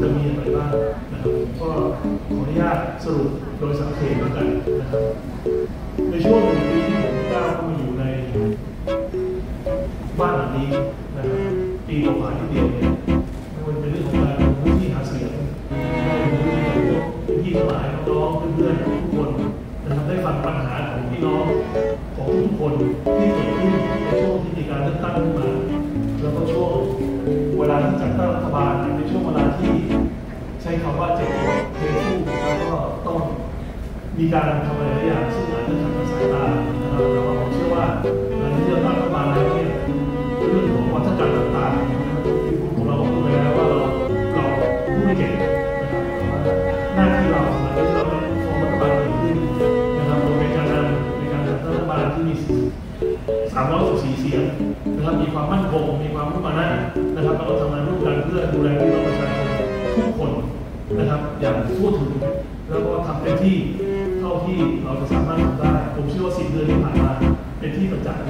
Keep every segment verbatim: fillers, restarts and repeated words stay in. จะมีอะไรบ้างนะครับก็ขออนุญาตสรุปโดยสังเขปแล้วกันนะครับในช่วงหนึ่งปีที่ผมก้าวเข้ามาอยู่ในบ้านหลังนี้นะครับปีกว่าที่เดียวเนี่ยมันเป็นเรื่องของการลงพื้นที่หาเสียงได้ลงพื้นที่กับพวกพี่ทั้งหลายน้องเพื่อนๆทุกคนนะครับได้ฟังปัญหาของพี่น้องของทุกคนที่เกิดขึ้นในช่วงที่มีการเลือกตั้งขึ้นมาแล้วก็ช่วงเวลาที่จัดตั้งรัฐบาลในช่วงเวลาที่ใช้คำว่าเจ็บปวดเทสู้แล้วก็ต้องมีการทำอะไรหลายอย่างซึ่งอาจจะทำให้สายตานะครับแต่ว่าผมเชื่อว่าการที่จะตั้งรัฐบาลแล้วเนี่ยเรื่องของวัฒนธรรมต่างๆที่ผมเราบอกไปแล้วว่าเราเราพูดไม่เก่งนะครับหน้าที่เราหลังจากที่เราเป็นของรัฐบาลขึ้นนะครับโดยเป็นการในการจัดตั้งรัฐบาลที่มีสามร้อยสิบสี่เสียงนะครับมีความมั่นคงมีความมุ่งมั่นนะครับเราทำงานร่วมกันเพื่อดูแลพี่น้องประชาชนทุกคนนะครับอย่างทั่วถึงแล้วก็ทำเต็มที่เท่าที่เราจะสามารถทำได้ผมเชื่อว่าสี่เดือนที่ผ่านมาเป็นที่ประจักษ์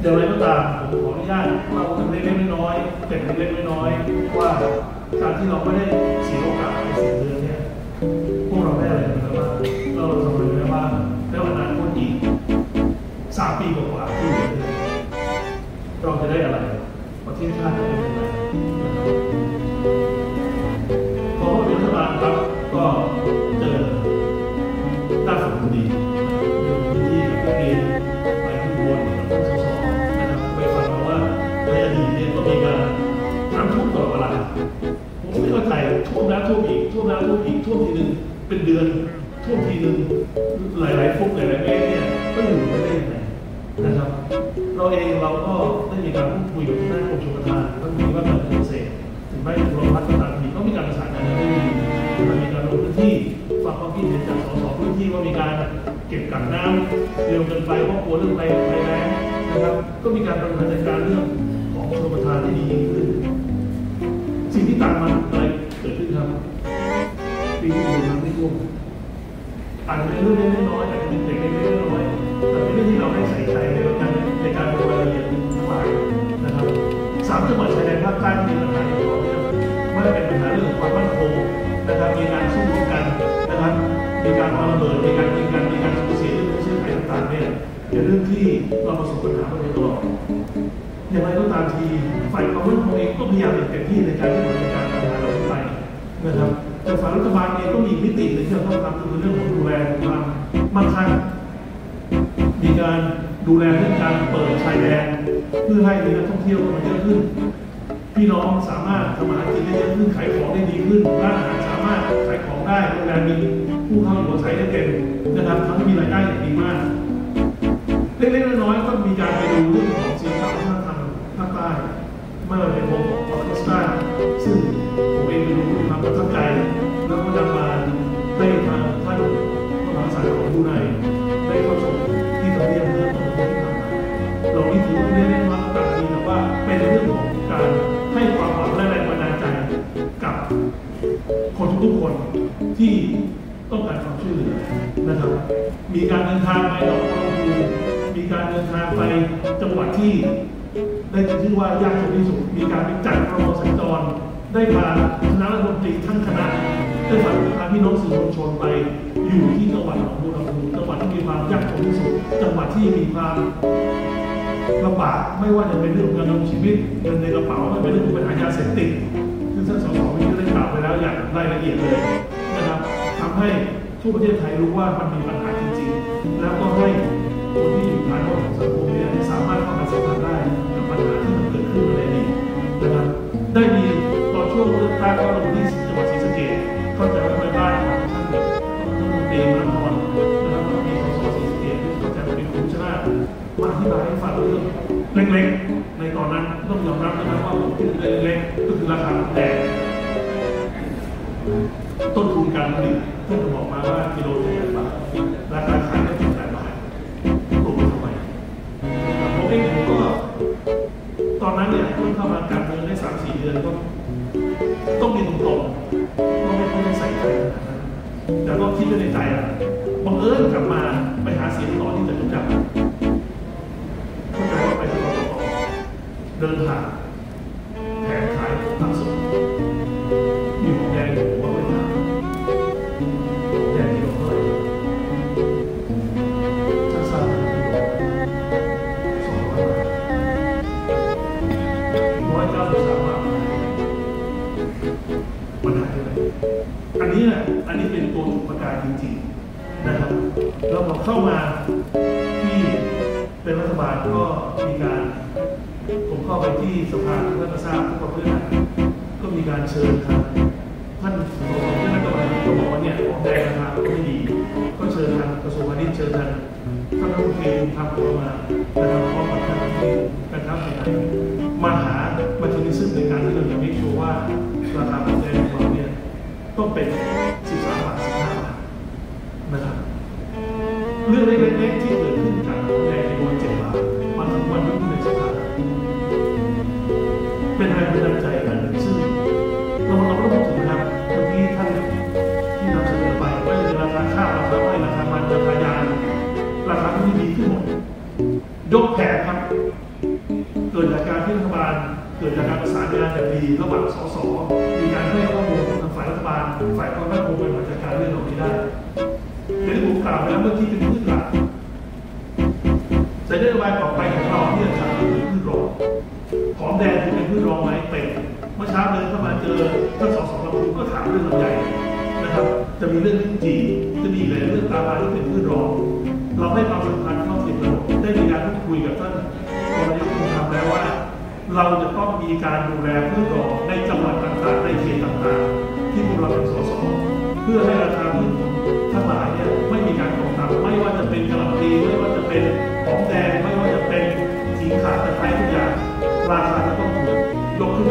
เดี๋ยวอะไรก็ตามผมขออนุญาตเราทำเล็กๆน้อยๆแต่เล็กๆน้อยๆว่าการที่เราไม่ได้เสียโอกาสในสี่เดือนเนี่ยพวกเราได้อะไรกันบ้างเราทำอะไรกันบ้างแล้ววันนั้นคนอีกสามปีกว่าที่เหลือเราจะได้อะไรประเทศชาติจะเป็นยังไงพอเป็นรัฐบาลครับก็เจอหน้าฝนพอดีเดินพื้นที่กับนักเรียนไปขึ้นบนกับท่านสสนะครับไปฟังมาว่าในอดีตเนี่ยก็มีการน้ำท่วมตลอดเวลาผมไม่เข้าใจท่วมน้ำท่วมอีกท่วมน้ำท่วมอีกท่วมทีนึงเป็นเดือนท่วมทีนึงหลายๆฟุตหลายๆเมตรเนี่ยก็อยู่ไม่ได้ยังไงนะครับเราเองเราก็ได้มีการพูดคุยกับท่านกรมชลประทานท่านมีว่าการเกษตรถึงแม้กรมพัฒนาที่ก็มีการประสานงานกันมีมีการลงพื้นที่ฟังความคิดเห็นจากสสพื้นที่ว่ามีการเก็บกักน้ำเร็วเกินไปเพราะกลัวเรื่องภัยภัยแล้งนะครับก็มีการดำเนินการเรื่องของชลประทานที่ดีขึ้นสิ่งที่ต่างมันอะไรเกิดขึ้นครับปีที่ผ่านมาที่ท่วมอาจจะเป็นเรื่องเล็กน้อยอาจจะเป็นเด็กเล็กน้อยแต่เป็นเรื่องที่เราไม่ใส่ใจในการในการดูรายละเอียดมากนะครับสามจังหวัดชายแดนภาคใต้มีปัญหาอย่างต่อเนื่องไม่ได้เป็นปัญหาเรื่องความมั่นคงนะครับมีการสู้รบกันนะครับมีการวางระเบิดมีการยิงกันมีการสูญเสียเรื่องชื่อเสียงต่างๆเนี่ยเป็นเรื่องที่เราประสบปัญหามาโดยตลอดอย่างไรก็ตามทีฝ่ายความมั่นคงเองก็พยายามอย่างเต็มที่ในการที่จะจัดการปัญหาเหล่านี้ไปนะครับแต่ฝ่ายรัฐบาลเองก็มีมิติในเรื่องต้องทำคือเรื่องของดูแลความมั่นคงมีการดูแลเรื่องการเปิดชายแดนเพื่อให้นักท่องเที่ยวมาเยอะขึ้นพี่น้องสามารถทำอาหารกินได้เยอะขึ้นขายของได้ดีขึ้นร้านอาหารสามารถขายของได้โรงแรมมีผู้เข้าอยู่อาศัยได้เต็มนะครับทำให้มีรายได้อย่างดีมากเล็กๆน้อยๆก็มีการไปดูเรื่องของศิลปะวัฒนธรรมภาคใต้เมื่อในวงออเคสตราซึ่งผมเองเป็นผู้นำประทับใจแล้วก็นำมาเต้นมาท่านผู้นำสายของผู้ในได้เข้าชมที่ทำเนียบเมื่อตอนที่ผ่านมาเราที่ถือเรียกได้ว่าการที่แบบว่าเป็นเรื่องของการให้ความหวังและแรงบันดาลใจกับคนทุกคนที่ต้องการความช่วยเหลือนะครับมีการเดินทางไปหนองบัวลำพูมีการเดินทางไปจังหวัดที่ได้ชื่อว่ายากจนที่สุดมีการจัดประมวลสัญจรได้พาคณะรัฐมนตรีทั้งคณะได้พาพี่น้องสื่อมวลชนไปอยู่ที่จังหวัดหนองบัวลำพูจังหวัดที่มีความยากจนที่สุดจังหวัดที่มีความลำบากไม่ว่าจะเป็นเรื่องการดำรงชีวิตเงินในกระเป๋าไม่เป็นเรื่องปัญหายาเสพติดซึ่งท่านสสวินได้กล่าวไปแล้วอย่างรายละเอียดเลยนะครับทำให้ทั่วประเทศไทยรู้ว่ามันมีปัญหาจริงๆแล้วก็ให้คนที่อยู่ภายนอกของสังคมเนี่ยสามารถเข้ามาสัมผัสได้กับปัญหาที่มันเกิดขึ้นในอดีตนะครับได้มีตอนช่วงเลือกตั้งก็ลงที่จังหวัดศรีสะเกษเข้าใจว่าไปบ้านของท่านรัฐมนตรีมหานครนะครับมีสสศรีสะเกษที่เข้าใจว่าเป็นผู้ชนะมาอธิบายให้ฟังเรื่องเล็กๆในตอนนั้นต้องยอมรับนะครับว่าผมคิดเรื่องเล็กๆก็คือราคาแต่ต้นทุนการผลิตท่านบอกมาว่ากิโลละแปดบาทราคาขายได้ถึงแปดบาทลงมาทำไมผมเองผมก็ตอนนั้นเนี่ยเพิ่งเข้ามาการเมืองได้สามสี่เดือนก็ต้องมีตรงๆก็ไม่ค่อยได้ใส่ใจนะครับแต่ก็คิดในใจอะบังเอิญกลับมาไปหาเสียงต่อที่จะจบจับเดินผ่านแผงขายของผักสด อันนี้แหละอันนี้เป็นตัวอุปการจริงๆนะครับแล้วพอเข้ามาที่เป็นรัฐบาลก็มีการผมเข้าไปที่สภาเพื่อทราบทุกประเด็นก็มีการเชิญครับท่านส.ส.ที่รัฐบาลก็บอกว่าเนี่ยของแดงราคาไม่ดีก็เชิญทางกระทรวงพาณิชย์เชิญทางท่านรัฐมนตรีทำตัวมานะครับข้อบังคับนะครับมาหามาชนิดซึ่งในการที่เราจะพิจารณาว่าราคาของแดงของเราเนี่ยต้องเป็นสิบสามบาทสิบห้าบาทนะครับเรื่องเล็กๆที่เกิดขึ้นจากของแดงในวันเจ็ดบาทมาถึงวันที่ในสภาเป็นแรงบันดาลใจกันซึ่งเราเราก็ต้องถึงนะครับตรงนี้ท่านที่นำเสนอไปว่าจะราคาข้าวราคาไร่ราคามันราคายางราคาที่ดีขึ้นหมดยกแผนครับเกิดจากการที่รัฐบาลเกิดจากการประสานงานอย่างดีระหว่างส.ส.มีการให้ข้อมูลทางฝ่ายรัฐบาลฝ่ายความมั่นคงเป็นผู้จัดการเรื่องเหล่านี้ได้ในที่ผมกล่าวแล้วเมื่อกี้เป็นพื้นหลักแต่นโยบายต่อไปของเราเนี่ยจะเป็นพื้นรองหอมแดงจะเป็นพื้นรองไหมเป็นเมื่อเช้าเลยเข้ามาเจอท่านส.ส.ลำพูนก็ถามเรื่องลำไยนะครับจะมีเรื่องลิ้นจี่จะมีอะไรเรื่องตาลายที่เป็นพื้นรองเราให้ความสำคัญเข้าติดระบบได้มีการพูดคุยกับท่านกรณีที่ทำแล้วว่าเราจะต้องมีการดูแลพืชดอกในจังหวัดต่างๆในเขตต่างๆที่พวกเราเป็นส.ส.เพื่อให้ราคาพืชทั้งหลายเนี่ยไม่มีการตกต่ำไม่ว่าจะเป็นกระหล่ำปลีไม่ว่าจะเป็นหอมแดงไม่ว่าจะเป็นสีขาตะไคร้ทุกอย่างราคาจะต้องถูกยกขึ้น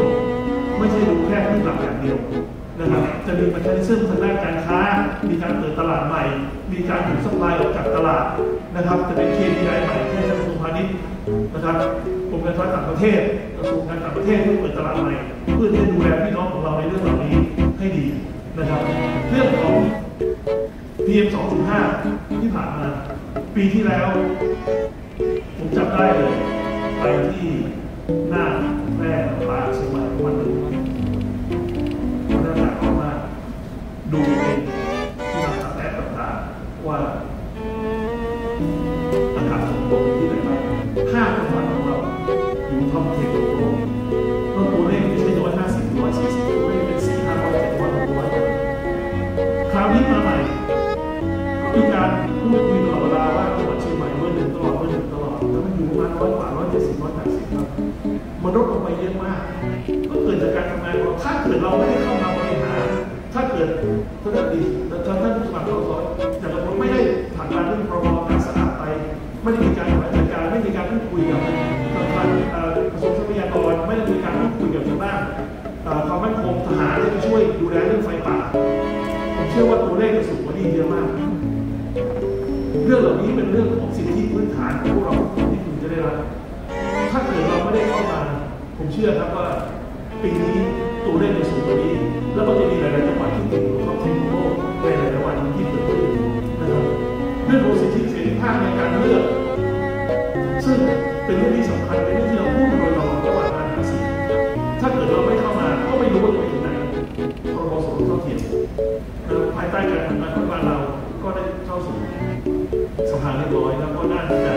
ไม่ใช่ดูแค่พืชหลักอย่างเดียวนะครับจะมีการเชื่อมทางด้านการค้ามีการเปิดตลาดใหม่มีการถูกซัพพลายออกจากตลาดนะครับจะเป็นเคพีไอใหม่ที่กระทรวงพาณิชย์นะครับกรมการค้าต่างประเทศกระทรวงการต่างประเทศเพื่อเปิดตลาดใหม่เพื่อที่จะดูแลพี่น้องของเราในเรื่องเหล่านี้ให้ดีนะครับเรื่องของ พี เอ็ม สองจุดห้า ที่ผ่านมาปีที่แล้วผมจำได้เลยไปที่หน้าแม่ปากเชียงใหม่วันหนึ่งดูเองที่ทำสแตทต่างๆว่าอันดับสูงสุดที่ไหนบ้างห้าจังหวัดของเราอยู่ท็อปสิบของโลกแล้วตัวเลขไม่ใช่ร้อยห้าสิบร้อยสี่สิบตัวเลขเป็นสี่ห้าร้อยเจ็ดร้อยหกร้อยคราวนี้มาใหม่มีการพูดคุยตลอดเวลาว่าจังหวัดเชียงใหม่เบอร์หนึ่งตลอดเบอร์หนึ่งตลอดแล้วมันอยู่ประมาณร้อยกว่าร้อยเจ็ดสิบร้อยแปดสิบครับมันลดลงไปเยอะมากก็เกิดจากการทำงานของถ้าเกิดเราไม่ได้เข้ามาบริหารถ้าเกิดท่านดีท่านท่านผู้สมัครส.ส.อย่างเราไม่ได้ผ่านการเรื่องพรบการสะอาดไปไม่ได้มีการบริหารจัดการไม่มีการพูดคุยกับทางการกระทรวงทรัพยากรไม่ได้มีการพูดคุยกับชาวบ้านความมั่นคงทหารที่ช่วยดูแลเรื่องไฟป่าผมเชื่อว่าตัวเลขจะสูงกว่านี้เยอะมากเรื่องเหล่านี้เป็นเรื่องของสิทธิพื้นฐานของพวกเราที่คุณจะได้รับถ้าเกิดเราไม่ได้เข้ามาผมเชื่อครับว่าปีนี้ตัวเลขจะสูงกว่านี้แล้วก็จะมีหลายๆจังหวัดที่ติดอยู่ท็อปสิบของโลกในหลายจังหวัดที่เกิดขึ้นนะครับเรื่องของสิทธิเสรีภาพในการเลือกซึ่งเป็นเรื่องที่สำคัญเป็นเรื่องที่เราพูดโดยตลอดจังหวัดการหาเสียงถ้าเกิดเราไม่เข้ามาก็ไม่รู้ว่าจะไปถึงไหนพรบสมรสเท่าเทียมภายใต้การทำงานของบ้านเราก็ได้เข้าสู่สภาเรียบร้อยแล้วก็น่าจะ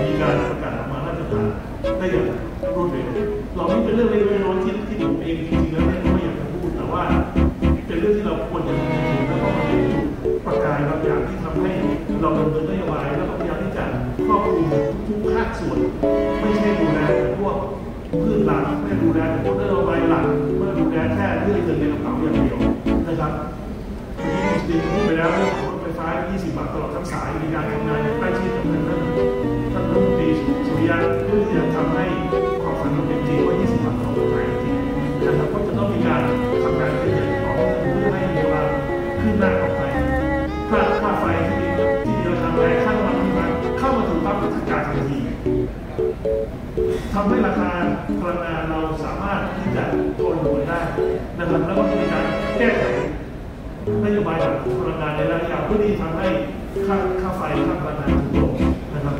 มีการประกาศออกมาน่าจะได้อย่างรวดเร็วเรานี่เป็นเรื่องเล็กน้อยที่ที่ผมเองจริงๆแล้วเนี่ยไม่อยากจะพูดแต่ว่าเป็นเรื่องที่เราควรจะทำจริงๆแล้วก็เป็นจุดประกายบางอย่างที่ทำให้เราดำเนินนโยบายแล้วก็พยายามที่จะครอบคลุมทุกภาคส่วนไม่ใช่ดูแลพวกพืชหลักไม่ดูแลพวกนโยบายหลักไม่ดูแลแค่เรื่องเงินในกระเป๋าอย่างเดียวนะครับวันนี้ผมพูดไปแล้วเรื่องของรถไฟฟ้ายี่สิบบาทตลอดทั้งสายมีการทำงานใกล้ชิดกับท่านท่านรัฐมนตรีสุริยะเพื่อที่จะทำให้ความฝันของเด็กจีนว่ายี่สิบบาทต่อคนไทยจริงนะครับก็จะต้องมีการทำงานเป็นอย่างต่อเนื่องเพื่อให้มีความขึ้นหน้าของไทยค่าค่าไฟที่มีที่มีราคาแรงค่าน้ำมันที่มันเข้ามาถึงปั๊บประกาศทันทีทำให้ราคาพลังงานเราสามารถที่จะโตลงได้นะครับแล้วก็มีการแก้ไขนโยบายพลังงานในระยะยาวเพื่อที่ทำให้ค่าค่าไฟค่าพลังงานถูกลงนะครับ